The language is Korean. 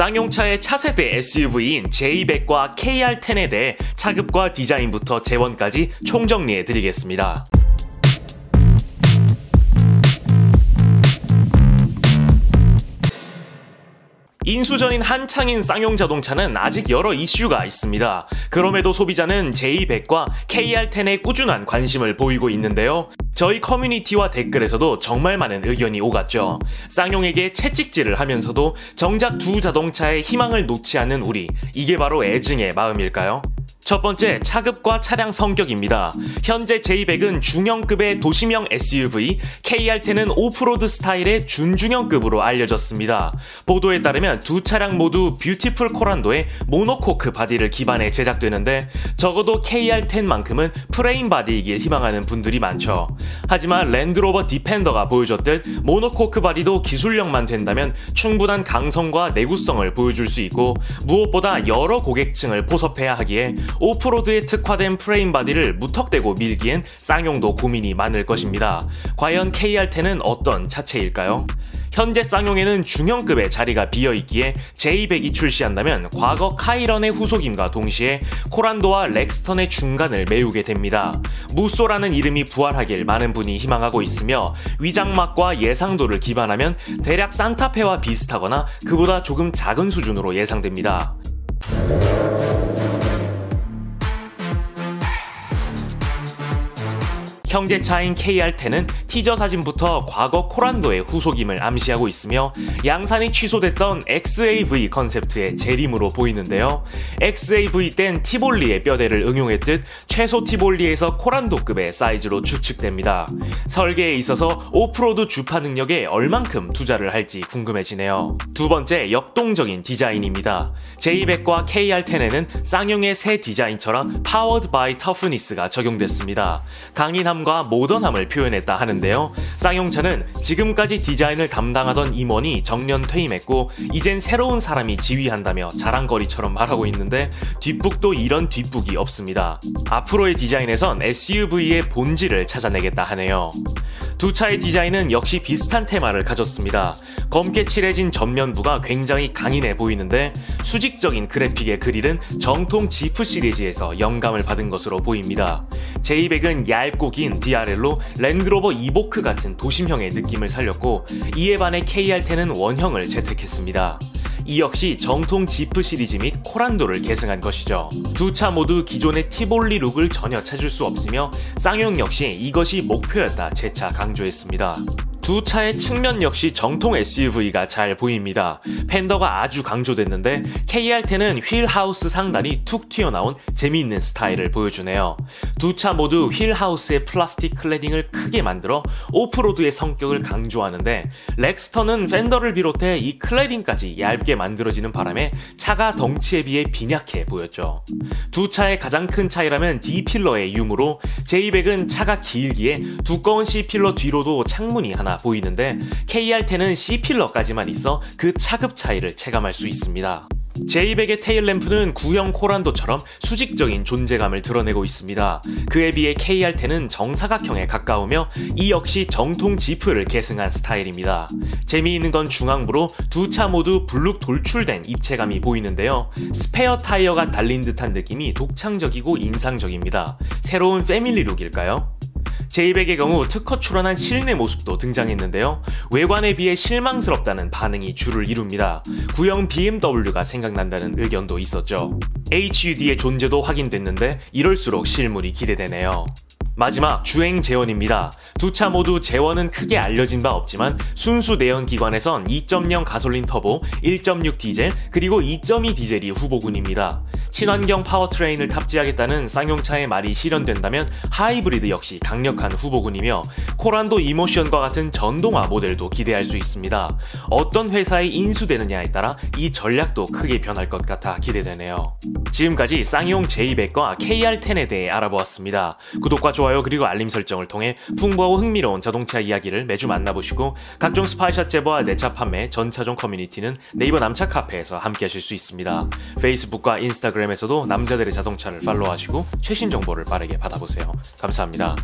쌍용차의 차세대 SUV인 J200과 KR10에 대해 차급과 디자인부터 재원까지 총정리해드리겠습니다. 인수전인 한창인 쌍용자동차는 아직 여러 이슈가 있습니다. 그럼에도 소비자는 J200과 KR10에 꾸준한 관심을 보이고 있는데요. 저희 커뮤니티와 댓글에서도 정말 많은 의견이 오갔죠. 쌍용에게 채찍질을 하면서도 정작 두 자동차의 희망을 놓지 않는 우리, 이게 바로 애증의 마음일까요? 첫 번째, 차급과 차량 성격입니다. 현재 J200은 중형급의 도심형 SUV, KR10은 오프로드 스타일의 준중형급으로 알려졌습니다. 보도에 따르면 두 차량 모두 뷰티풀 코란도의 모노코크 바디를 기반해 제작되는데 적어도 KR10만큼은 프레임 바디이길 희망하는 분들이 많죠. 하지만 랜드로버 디펜더가 보여줬듯 모노코크 바디도 기술력만 된다면 충분한 강성과 내구성을 보여줄 수 있고 무엇보다 여러 고객층을 포섭해야 하기에 오프로드에 특화된 프레임 바디를 무턱대고 밀기엔 쌍용도 고민이 많을 것입니다. 과연 KR10은 어떤 차체일까요? 현재 쌍용에는 중형급의 자리가 비어있기에 J200이 출시한다면 과거 카이런의 후속임과 동시에 코란도와 렉스턴의 중간을 메우게 됩니다. 무쏘라는 이름이 부활하길 많은 분이 희망하고 있으며 위장막과 예상도를 기반하면 대략 산타페와 비슷하거나 그보다 조금 작은 수준으로 예상됩니다. 형제차인 KR10은 티저 사진부터 과거 코란도의 후속임을 암시하고 있으며 양산이 취소됐던 XAV 컨셉트의 재림으로 보이는데요. XAV 땐 티볼리의 뼈대를 응용했듯 최소 티볼리에서 코란도급의 사이즈로 추측됩니다. 설계에 있어서 오프로드 주파 능력에 얼만큼 투자를 할지 궁금해지네요. 두 번째, 역동적인 디자인입니다. J200과 KR10에는 쌍용의 새 디자인 철학 Powered by Toughness가 적용됐습니다. 강인함 과 모던함을 표현했다 하는데요. 쌍용차는 지금까지 디자인을 담당하던 임원이 정년 퇴임했고 이젠 새로운 사람이 지휘한다며 자랑거리처럼 말하고 있는데 뒷북도 이런 뒷북이 없습니다. 앞으로의 디자인에선 SUV의 본질을 찾아내겠다 하네요. 두 차의 디자인은 역시 비슷한 테마를 가졌습니다. 검게 칠해진 전면부가 굉장히 강인해 보이는데 수직적인 그래픽의 그릴은 정통 지프 시리즈에서 영감을 받은 것으로 보입니다. J200은 얇고 긴 DRL로 랜드로버 이보크 같은 도심형의 느낌을 살렸고 이에 반해 KR10은 원형을 채택했습니다. 이 역시 정통 지프 시리즈 및 코란도를 계승한 것이죠. 두 차 모두 기존의 티볼리 룩을 전혀 찾을 수 없으며 쌍용 역시 이것이 목표였다 재차 강조했습니다. 두 차의 측면 역시 정통 SUV가 잘 보입니다. 팬더가 아주 강조됐는데 KR10은 휠하우스 상단이 툭 튀어나온 재미있는 스타일을 보여주네요. 두 차 모두 휠하우스의 플라스틱 클래딩을 크게 만들어 오프로드의 성격을 강조하는데 렉스턴은 팬더를 비롯해 이 클래딩까지 얇게 만들어지는 바람에 차가 덩치에 비해 빈약해 보였죠. 두 차의 가장 큰 차이라면 D필러의 유무로 J200은 차가 길기에 두꺼운 C필러 뒤로도 창문이 하나 보이는데 KR10은 C필러까지만 있어 그 차급 차이를 체감할 수 있습니다. J200의 테일램프는 구형 코란도처럼 수직적인 존재감을 드러내고 있습니다. 그에 비해 KR10은 정사각형에 가까우며 이 역시 정통 지프를 계승한 스타일입니다. 재미있는 건 중앙부로 두 차 모두 블룩 돌출된 입체감이 보이는데요. 스페어 타이어가 달린 듯한 느낌이 독창적이고 인상적입니다. 새로운 패밀리 룩일까요? J200의 경우 특허 출원한 실내 모습도 등장했는데요. 외관에 비해 실망스럽다는 반응이 주를 이룹니다. 구형 BMW가 생각난다는 의견도 있었죠. HUD의 존재도 확인됐는데 이럴수록 실물이 기대되네요. 마지막, 주행 재원입니다. 두 차 모두 재원은 크게 알려진 바 없지만 순수 내연기관에선 2.0 가솔린 터보, 1.6 디젤, 그리고 2.2 디젤이 후보군입니다. 친환경 파워트레인을 탑재하겠다는 쌍용차의 말이 실현된다면 하이브리드 역시 강력한 후보군이며 코란도 이모션과 같은 전동화 모델도 기대할 수 있습니다. 어떤 회사에 인수되느냐에 따라 이 전략도 크게 변할 것 같아 기대되네요. 지금까지 쌍용 J200과 KR10에 대해 알아보았습니다. 구독과 좋아요 그리고 알림 설정을 통해 풍부하고 흥미로운 자동차 이야기를 매주 만나보시고 각종 스파이샷 제보와 내차 판매, 전차종 커뮤니티는 네이버 남차 카페에서 함께 하실 수 있습니다. 페이스북과 인스타그램에서도 남자들의 자동차를 팔로우하시고 최신 정보를 빠르게 받아보세요. 감사합니다.